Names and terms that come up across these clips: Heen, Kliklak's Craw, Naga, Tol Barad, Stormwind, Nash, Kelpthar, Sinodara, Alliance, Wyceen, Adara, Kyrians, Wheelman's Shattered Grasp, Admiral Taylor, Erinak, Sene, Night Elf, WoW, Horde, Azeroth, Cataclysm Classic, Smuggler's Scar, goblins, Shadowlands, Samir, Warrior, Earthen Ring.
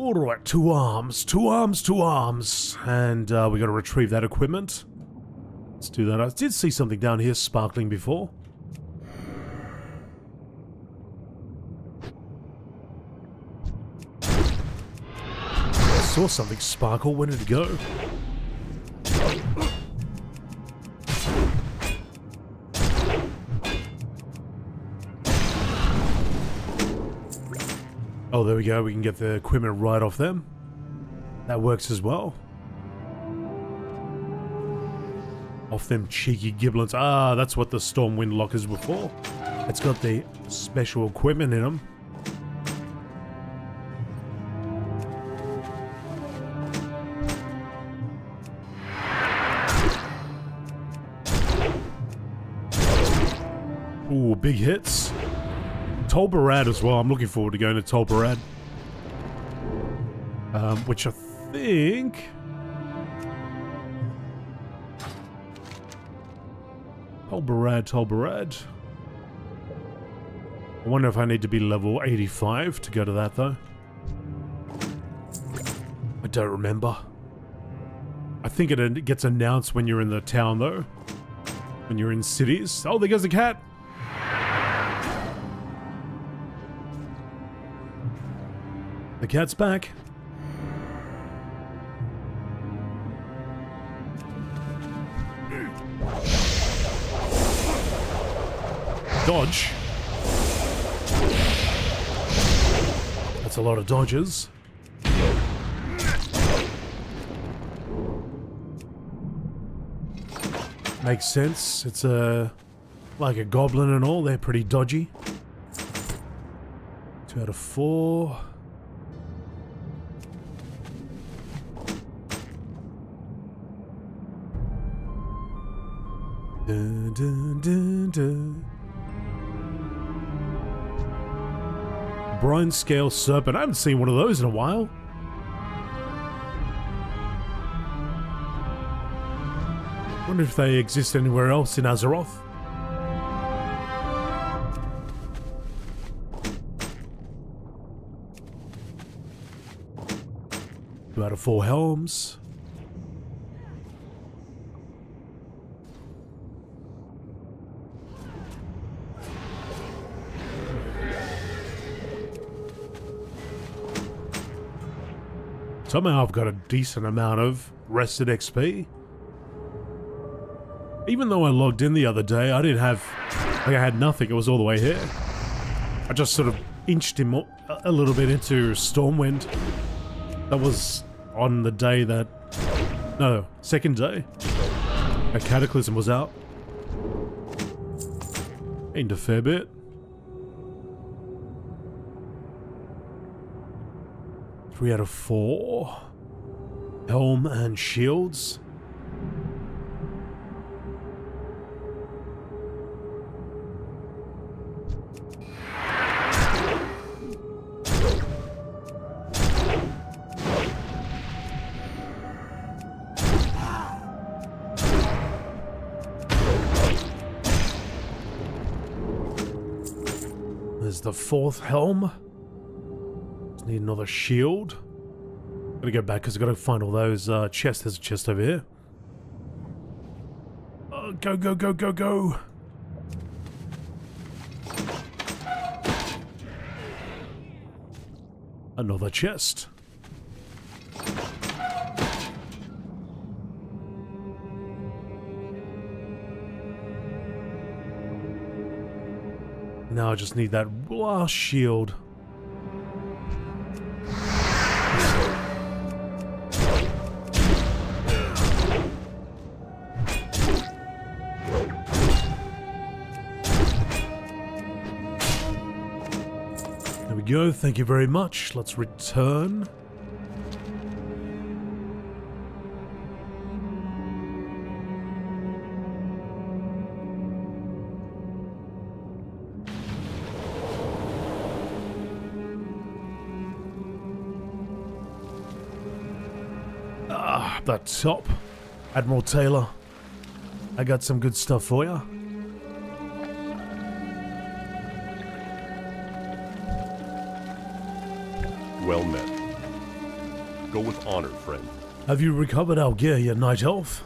Alright, two arms. And we got to retrieve that equipment. Let's do that. I did see something down here sparkling before. I saw something sparkle. Where did it go? Oh, there we go. We can get the equipment right off them. That works as well. Off them cheeky giblets. Ah, that's what the Stormwind lockers were for. It's got the special equipment in them. Ooh, big hits. Tol Barad as well. I'm looking forward to going to Tol Barad. Which I think... Tol Barad. I wonder if I need to be level 85 to go to that, though. I don't remember. I think it gets announced when you're in the town, though. When you're in cities. Oh, there goes the cat! The cat's back. Dodge. That's a lot of dodges. Makes sense. It's a... like a goblin and all. They're pretty dodgy. 2 out of 4. Dun, dun, dun, dun. Brine Scale Serpent. I haven't seen one of those in a while. Wonder if they exist anywhere else in Azeroth. Two out of 4 helms. Somehow I've got a decent amount of rested XP. Even though I logged in the other day, I didn't have... like, I had nothing. It was all the way here. I just sort of inched him a little bit into Stormwind. That was on the day that... no, second day. A Cataclysm was out. Into a fair bit. We had a 4. Helm and shields. There's the 4th helm. Need another shield. Gotta go back because I gotta find all those chests. There's a chest over here. Oh, go. Another chest. Now I just need that last shield. Yo, thank you very much. Let's return. Ah, that top. Admiral Taylor. I got some good stuff for ya. Well met. Go with honor, friend. Have you recovered our gear yet, Night Elf?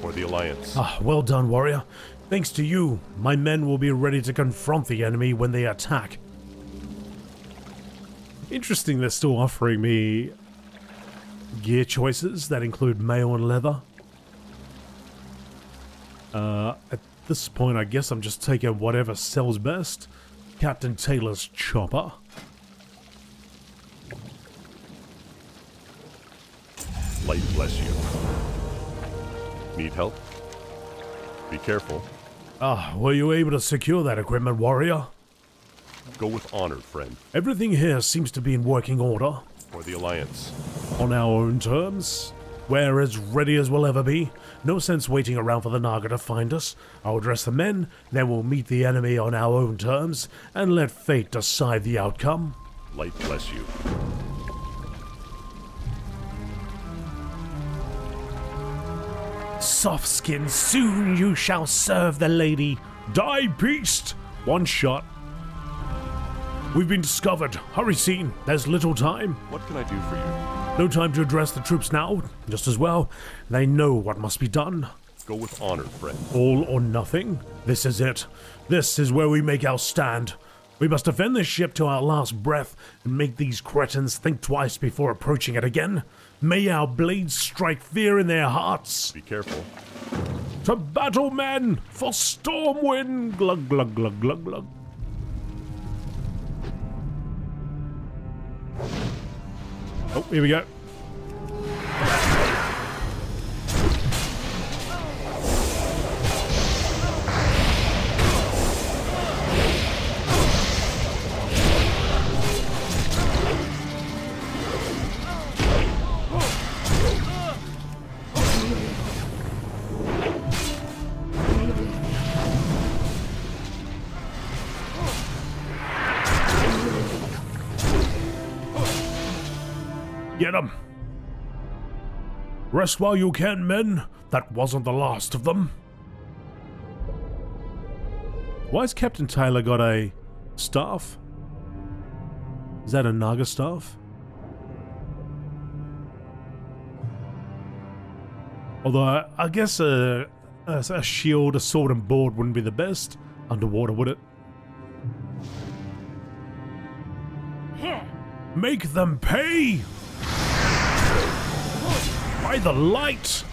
For the Alliance. Ah, well done, warrior. Thanks to you, my men will be ready to confront the enemy when they attack. Interesting, they're still offering me gear choices that include mail and leather. At this point, I guess I'm just taking whatever sells best. Captain Taylor's chopper. Light bless you. Need help? Be careful. Ah, were you able to secure that equipment, warrior? Go with honor, friend. Everything here seems to be in working order. For the Alliance. On our own terms. We're as ready as we'll ever be. No sense waiting around for the Naga to find us. I'll address the men, then we'll meet the enemy on our own terms, and let fate decide the outcome. Light bless you. Softskin, soon you shall serve the lady. Die, beast! One shot. We've been discovered. Hurry, Sene. There's little time. What can I do for you? No time to address the troops now. Just as well. They know what must be done. Go with honor, friend. All or nothing? This is it. This is where we make our stand. We must defend this ship to our last breath and make these cretins think twice before approaching it again. May our blades strike fear in their hearts. Be careful. To battle, men, for Stormwind! Glug, glug, glug, glug, glug. Oh, here we go. Get them. Rest while you can, men. That wasn't the last of them. Why's Captain Taylor got a staff? Is that a Naga staff? Although I guess a shield, a sword and board wouldn't be the best underwater, would it? Make them pay! By the light!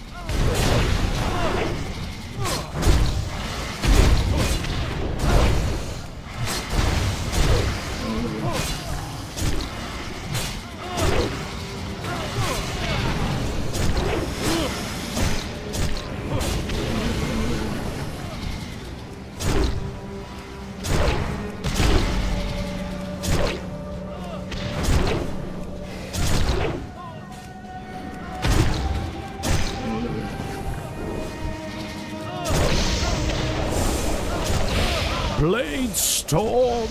Storm.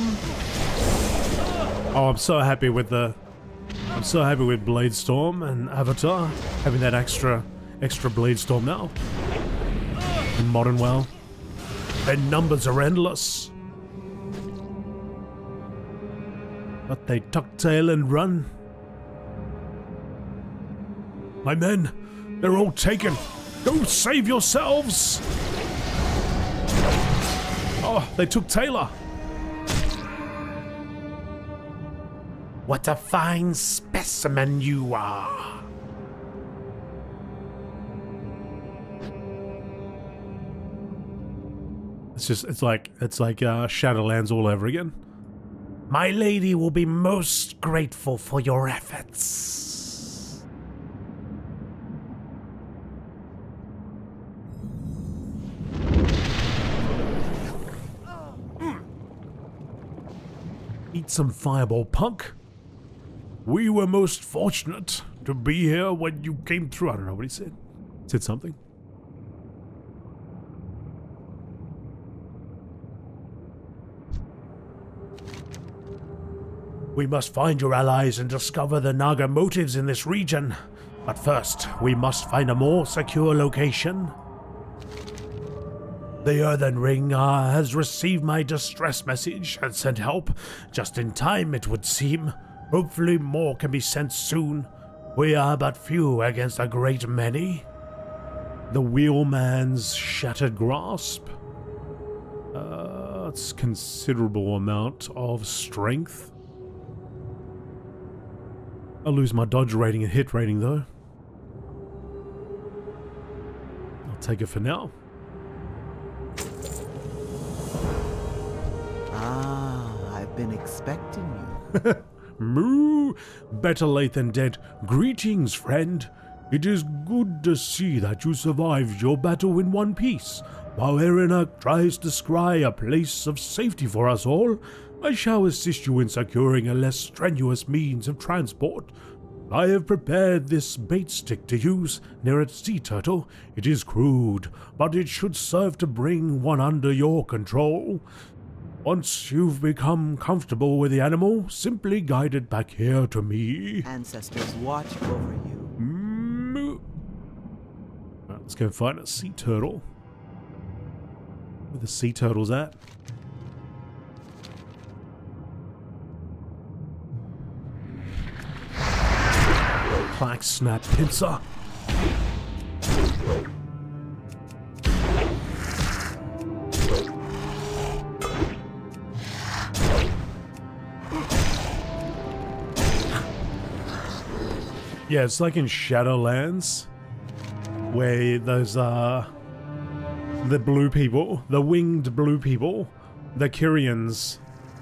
Oh, I'm so happy with Blade Storm and Avatar having that extra Blade Storm now. In Modern WoW. Their numbers are endless. But they tuck tail and run. My men, they're all taken. Go save yourselves. Oh, they took Taylor. What a fine specimen you are. It's like Shadowlands all over again. My lady will be most grateful for your efforts. Eat some fireball, punk. We were most fortunate to be here when you came through. I don't know what he said. Said something. We must find your allies and discover the Naga motives in this region. But first, we must find a more secure location. The Earthen Ring has received my distress message and sent help. Just in time, it would seem. Hopefully more can be sent soon. We are but few against a great many. The Wheelman's Shattered Grasp. That's a considerable amount of strength. I'll lose my dodge rating and hit rating though. I'll take it for now. Ah, I've been expecting you. Moo! Better late than dead. Greetings, friend. It is good to see that you survived your battle in one piece. While Erinak tries to scry a place of safety for us all, I shall assist you in securing a less strenuous means of transport. I have prepared this bait stick to use near a sea turtle. It is crude, but it should serve to bring one under your control. Once you've become comfortable with the animal, simply guide it back here to me. Ancestors watch over you. Mm-hmm. Right, let's go find a sea turtle. Where the sea turtle's at? Clack, snap, pincer. Yeah, it's like in Shadowlands, where those the blue people, the winged blue people, the Kyrians,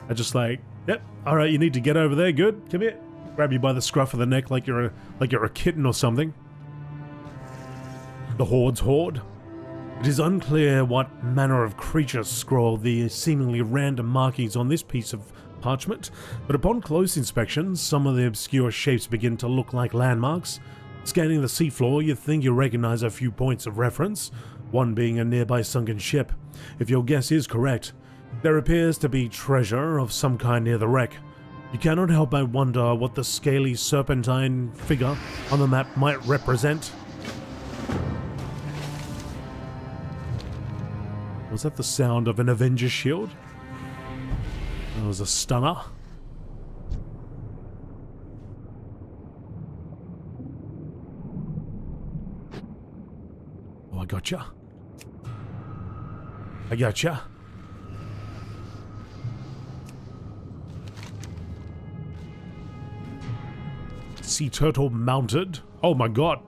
are just like, yep, all right, you need to get over there. Good, come here. Grab you by the scruff of the neck like you're a kitten or something. The Horde's horde. It is unclear what manner of creature scrawled the seemingly random markings on this piece of parchment, but upon close inspection, some of the obscure shapes begin to look like landmarks. Scanning the seafloor, you think you recognize a few points of reference, one being a nearby sunken ship. If your guess is correct, there appears to be treasure of some kind near the wreck. You cannot help but wonder what the scaly serpentine figure on the map might represent. Was that the sound of an Avenger's shield? That was a stunner. Oh, I gotcha. I gotcha. Sea turtle mounted. Oh my god.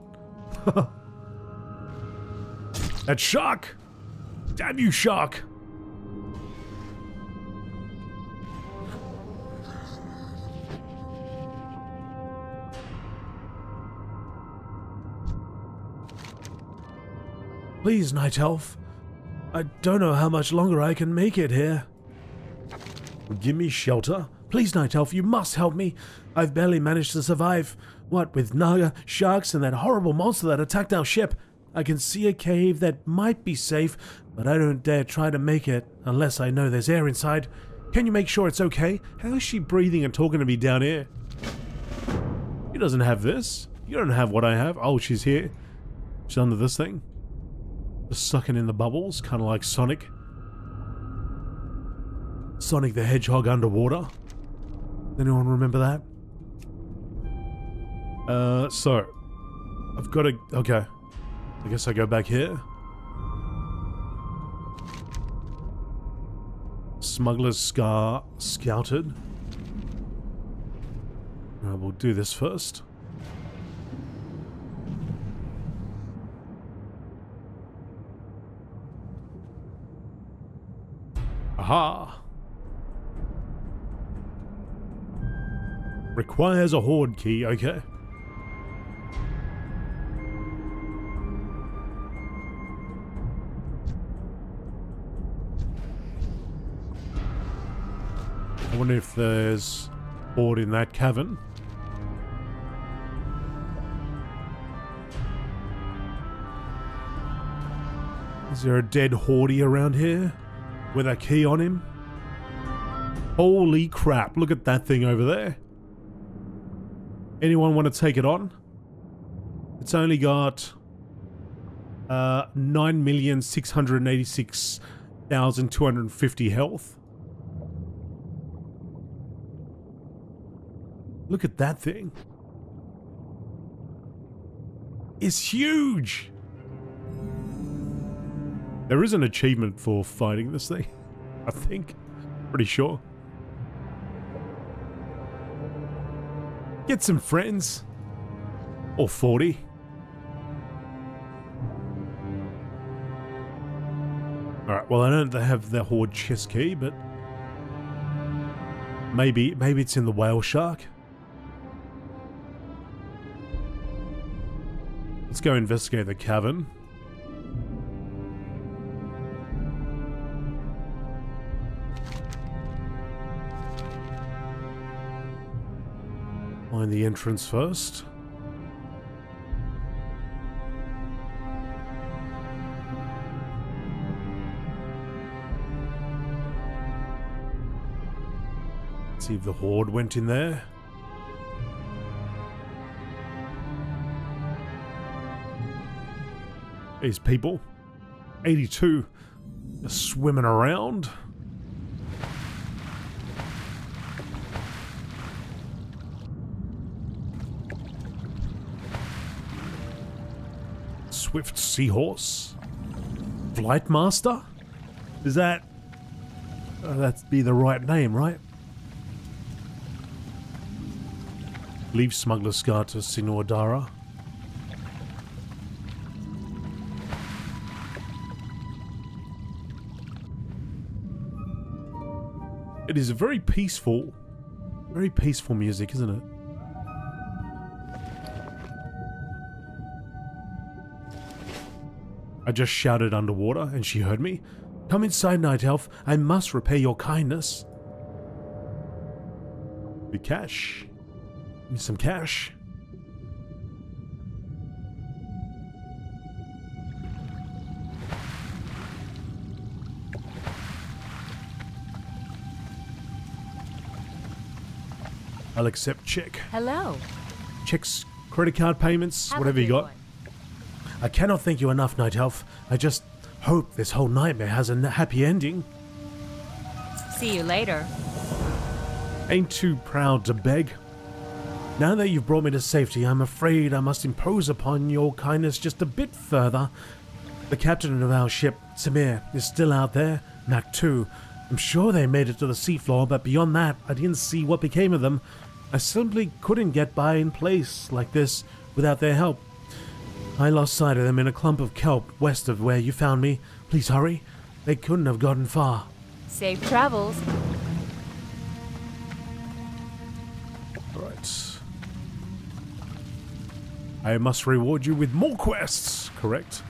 That shark! Damn you, shark! Please, Night Elf. I don't know how much longer I can make it here. Give me shelter. Please, Night Elf, you must help me. I've barely managed to survive. What with Naga, sharks, and that horrible monster that attacked our ship. I can see a cave that might be safe, but I don't dare try to make it unless I know there's air inside. Can you make sure it's okay? How is she breathing and talking to me down here? She doesn't have this. You don't have what I have. Oh, she's here. She's under this thing. Just sucking in the bubbles, kind of like Sonic. Sonic the Hedgehog underwater. Anyone remember that? So I've got to... Okay, I guess I go back here. Smuggler's Scar scouted. Right, we'll do this first. Aha! Requires a horde key, okay. I wonder if there's horde in that cavern. Is there a dead hordie around here with a key on him? Holy crap, look at that thing over there. Anyone want to take it on? It's only got 9,686,250 health. Look at that thing. is huge. There is an achievement for fighting this thing, I think. Pretty sure. Get some friends. Or 40. Alright, well I don't have the Horde chest key, but... Maybe it's in the whale shark. Let's go investigate the cavern. Find the entrance first. See if the Horde went in there. These people, 82, are swimming around. Swift Seahorse, Flightmaster? Is that... that'd be the right name, right? Leave Smuggler's Scar to Sinodara. It is a very peaceful music, isn't it? I just shouted underwater and she heard me. Come inside, Night Elf. I must repay your kindness. The cash. Give me some cash. I'll accept check. Hello. Checks, credit card payments, whatever you got. I cannot thank you enough, Night Elf. I just hope this whole nightmare has a happy ending. See you later. Ain't too proud to beg. Now that you've brought me to safety, I'm afraid I must impose upon your kindness just a bit further. The captain of our ship, Samir, is still out there, Mac 2. I'm sure they made it to the seafloor, but beyond that, I didn't see what became of them. I simply couldn't get by in place like this without their help. I lost sight of them in a clump of kelp west of where you found me. Please hurry. They couldn't have gotten far. Safe travels. I must reward you with more quests, correct?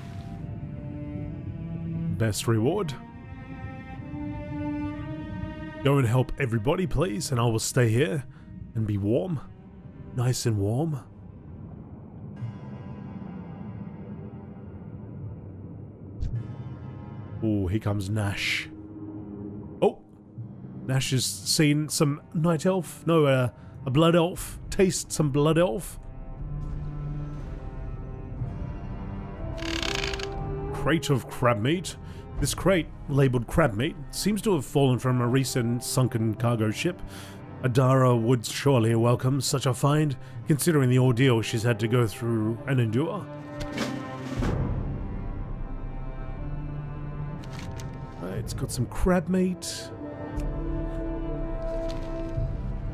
Best reward. Go and help everybody, please, and I will stay here and be warm. Nice and warm. Oh, here comes Nash. Oh! Nash has seen some night elf. No, a blood elf. Taste some blood elf. Crate of crab meat. This crate, labelled crab meat, seems to have fallen from a recent sunken cargo ship. Adara would surely welcome such a find, considering the ordeal she's had to go through and endure. It's got some crab meat.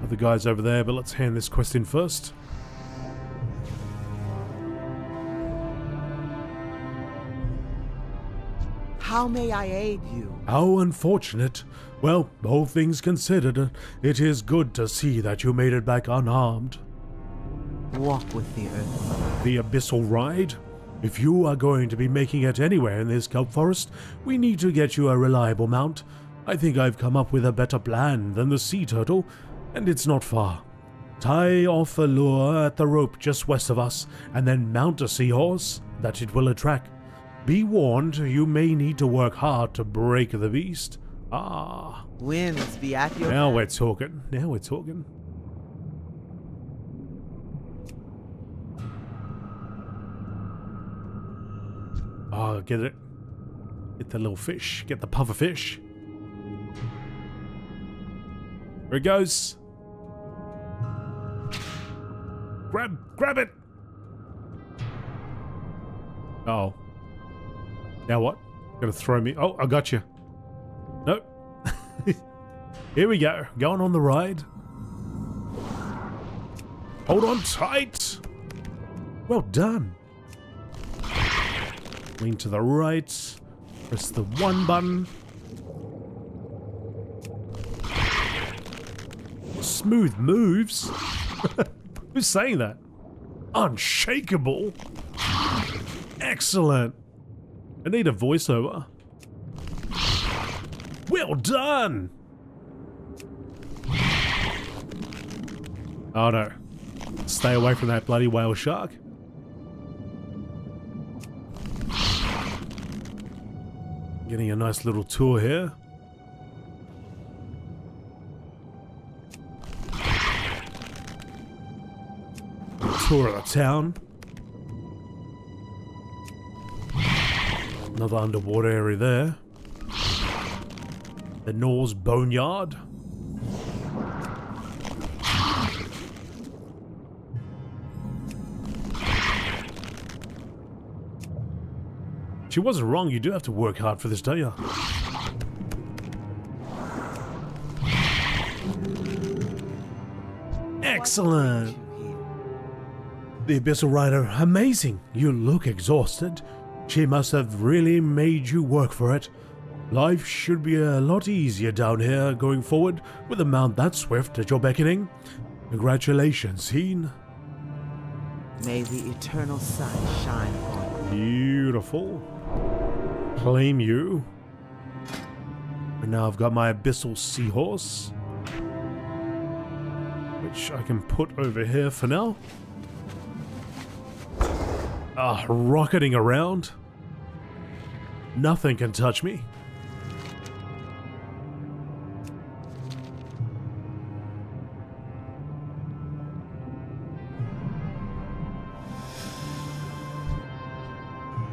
Other guys over there, but let's hand this quest in first. How may I aid you? How unfortunate. Well, all things considered, it is good to see that you made it back unharmed. Walk with the earth. The abyssal ride? If you are going to be making it anywhere in this kelp forest, we need to get you a reliable mount. I think I've come up with a better plan than the sea turtle, and it's not far. Tie off a lure at the rope just west of us, and then mount a seahorse that it will attract. Be warned, you may need to work hard to break the beast. Ah. Winds be at your... Now we're talking. Now we're talking. Ah, get it. Get the little fish. Get the puffer fish. There it goes. Grab it. Oh. Now what? Gonna throw me. Oh, I got you. Nope. Here we go. Going on the ride. Hold on tight. Well done. Lean to the right. Press the one button. Smooth moves. Who's saying that? Unshakable. Excellent. I need a voiceover. Well done. Oh no. Stay away from that bloody whale shark. Getting a nice little tour here. Tour of the town. Another underwater area there. The Norse Boneyard. She wasn't wrong, you do have to work hard for this, don't you? Excellent! The Abyssal Rider, amazing! You look exhausted. She must have really made you work for it. Life should be a lot easier down here going forward with a mount that swift at your beckoning. Congratulations, Heen. May the eternal sun shine on you. Beautiful. Claim you. And now I've got my abyssal seahorse, which I can put over here for now. Ah, rocketing around. Nothing can touch me.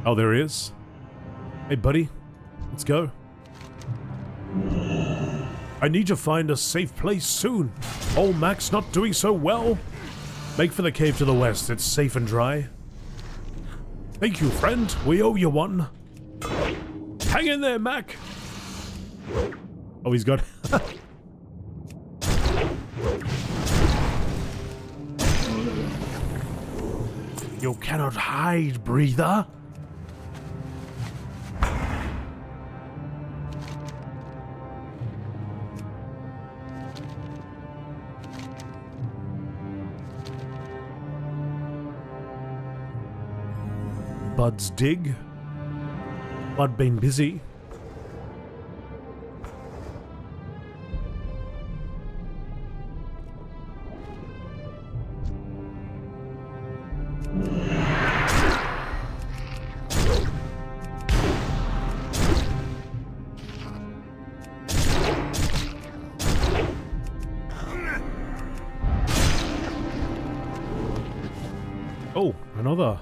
Oh, there he is. Hey, buddy. Let's go. I need to find a safe place soon. Old Mac's not doing so well. Make for the cave to the west. It's safe and dry. Thank you, friend. We owe you one. Hang in there, Mac. Oh, he's got... You cannot hide, breather. Bud's dig. Bud been busy. Oh, another.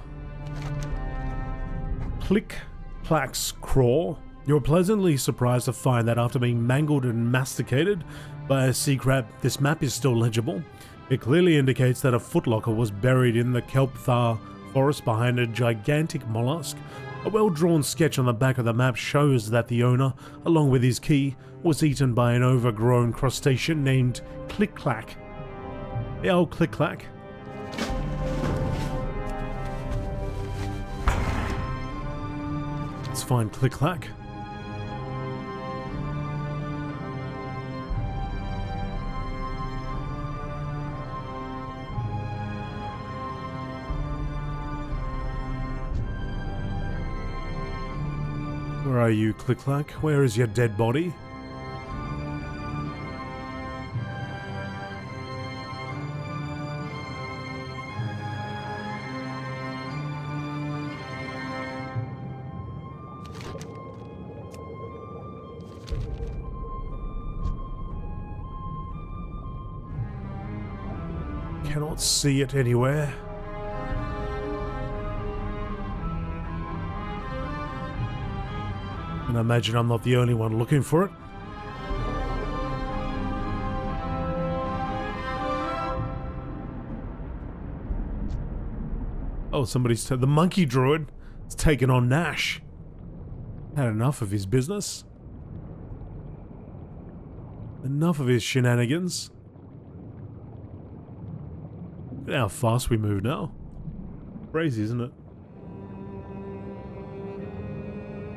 Kliklak's Craw. You're pleasantly surprised to find that after being mangled and masticated by a sea crab, this map is still legible. It clearly indicates that a footlocker was buried in the Kelpthar forest behind a gigantic mollusk. A well-drawn sketch on the back of the map shows that the owner, along with his key, was eaten by an overgrown crustacean named Kliklak. The old Kliklak. Let's find Kliklak. Where are you, Kliklak? Where is your dead body? Cannot see it anywhere. And I imagine I'm not the only one looking for it. Oh, somebody's the monkey druid. It's taken on Nash. Had enough of his business. Enough of his shenanigans. Look at how fast we move now. Crazy, isn't it?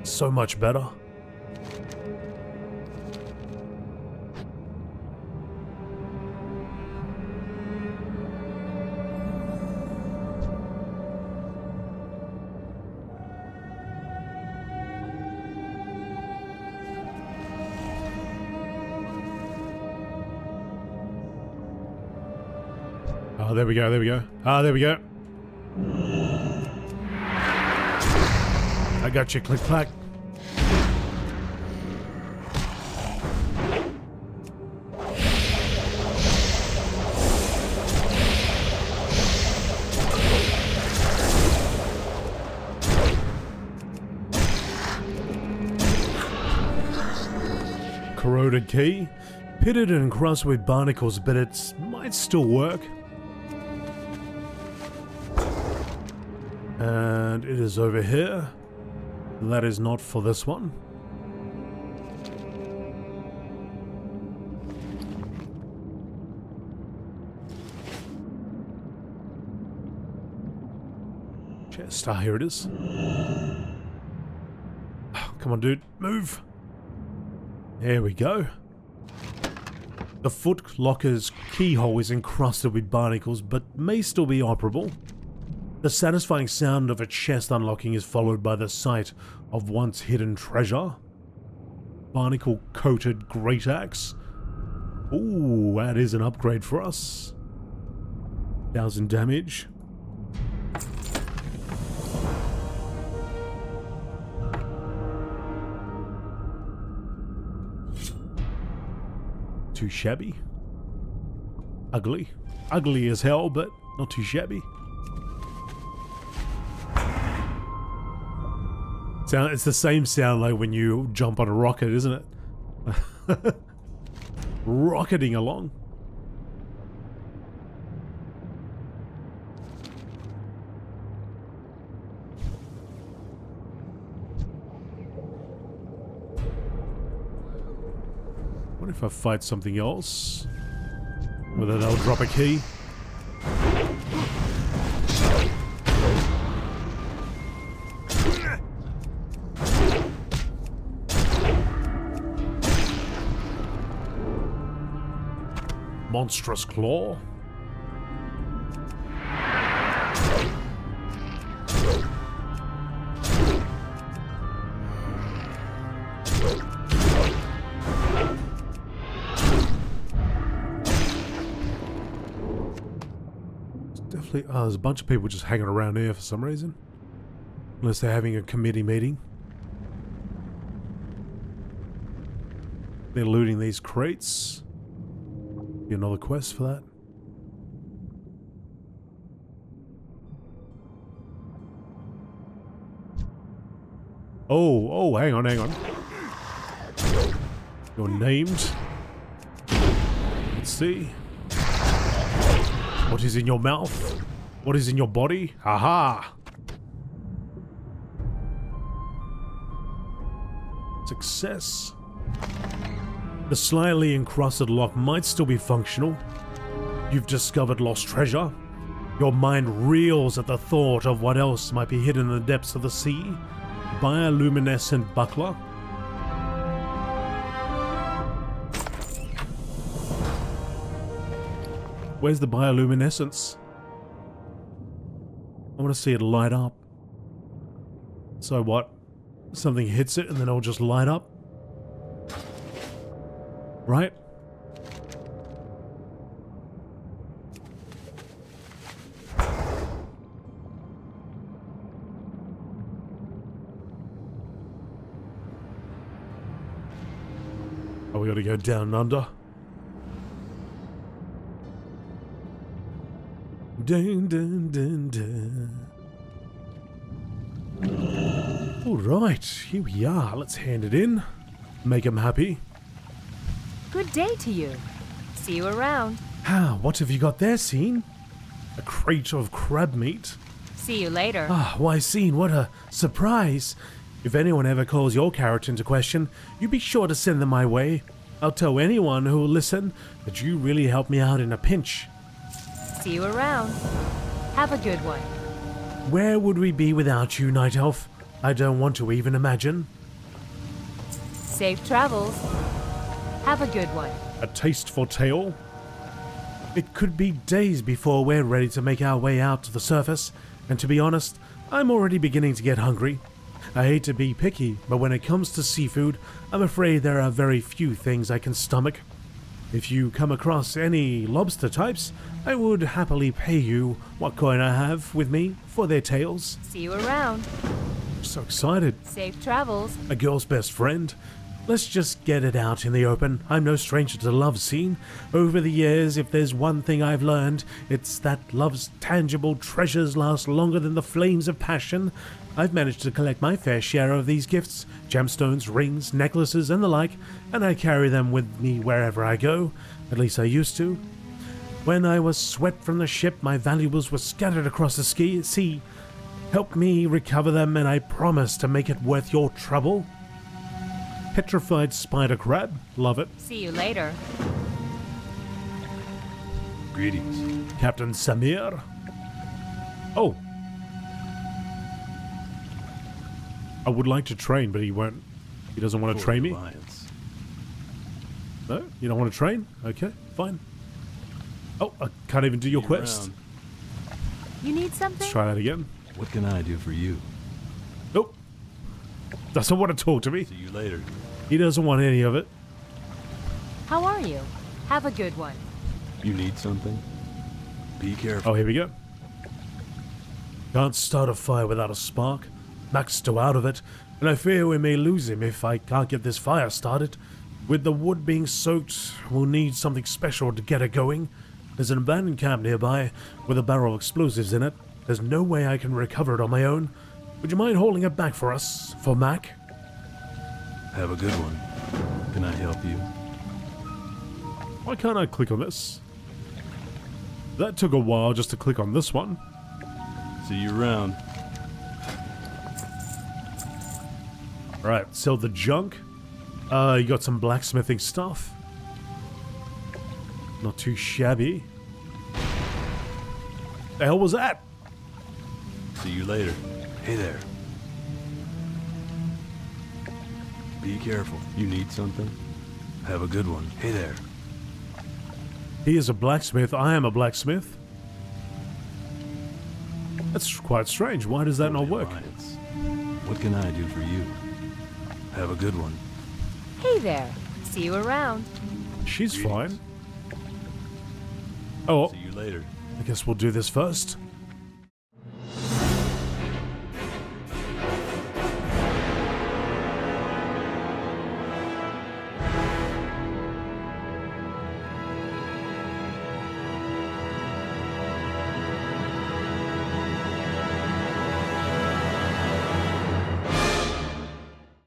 So much better. Oh, there we go, there we go. Ah, there we go. I got you, Kliklak. Corroded key. Pitted and crusted with barnacles, but it might still work. And it is over here. That is not for this one. Chest. Ah, here it is. Oh, come on, dude. Move. There we go. The foot locker's keyhole is encrusted with barnacles, but may still be operable. The satisfying sound of a chest unlocking is followed by the sight of once hidden treasure. Barnacle-coated great axe. Ooh, that is an upgrade for us. 1000 damage. Too shabby. Ugly. Ugly as hell, but not too shabby. It's the same sound like when you jump on a rocket, isn't it? Rocketing along. What if I fight something else? Whether they'll drop a key? Monstrous claw. It's definitely, oh, there's a bunch of people just hanging around here for some reason. Unless they're having a committee meeting. They're looting these crates. Another quest for that. Oh, oh, hang on, hang on. You're named. Let's see. What is in your mouth? What is in your body? Aha! Success. The slyly encrusted lock might still be functional. You've discovered lost treasure. Your mind reels at the thought of what else might be hidden in the depths of the sea. Bioluminescent buckler. Where's the bioluminescence? I want to see it light up. So what? Something hits it and then it'll just light up? Right? Oh, we gotta go down under. Dun, dun, dun, dun. All right, here we are. Let's hand it in. Make him happy. Good day to you. See you around. Ah, what have you got there, Sene? A crate of crab meat. see you later. Ah, Wyceen, what a surprise. If anyone ever calls your character into question, you be sure to send them my way. I'll tell anyone who will listen that you really helped me out in a pinch. See you around. Have a good one. Where would we be without you, Night Elf? I don't want to even imagine. Safe travels. Have a good one. A tasteful tale? It could be days before we're ready to make our way out to the surface, and to be honest, I'm already beginning to get hungry. I hate to be picky, but when it comes to seafood, I'm afraid there are very few things I can stomach. If you come across any lobster types, I would happily pay you what coin I have with me for their tails. See you around. So excited. Safe travels. A girl's best friend. Let's just get it out in the open. I'm no stranger to love scene. Over the years, if there's one thing I've learned, it's that love's tangible treasures last longer than the flames of passion. I've managed to collect my fair share of these gifts, gemstones, rings, necklaces, and the like, and I carry them with me wherever I go. At least I used to. When I was swept from the ship, my valuables were scattered across the sea. Help me recover them, and I promise to make it worth your trouble. Petrified spider crab. Love it. See you later. Greetings. Captain Samir. Oh. I would like to train, but he won't. He doesn't want to train me? Alliance. No? You don't want to train? Okay, fine. Oh, I can't even do your quest. You need something? Let's try that again. What can I do for you? Nope. Doesn't want to talk to me. See you later. He doesn't want any of it. How are you? Have a good one. You need something? Be careful. Oh, here we go. Can't start a fire without a spark. Mac's still out of it, and I fear we may lose him if I can't get this fire started. With the wood being soaked, we'll need something special to get it going. There's an abandoned camp nearby with a barrel of explosives in it. There's no way I can recover it on my own. Would you mind hauling it back for us, for Mac? Have a good one. Can I help you? Why can't I click on this? That took a while just to click on this one. See you around. Right, sell the junk. You got some blacksmithing stuff. Not too shabby. The hell was that? See you later. Hey there. Be careful. You need something? Have a good one. Hey there. He is a blacksmith. I am a blacksmith. That's quite strange. Why does that not work? Alliance. What can I do for you? Have a good one. Hey there. See you around. She's fine. Oh. See you later. I guess we'll do this first.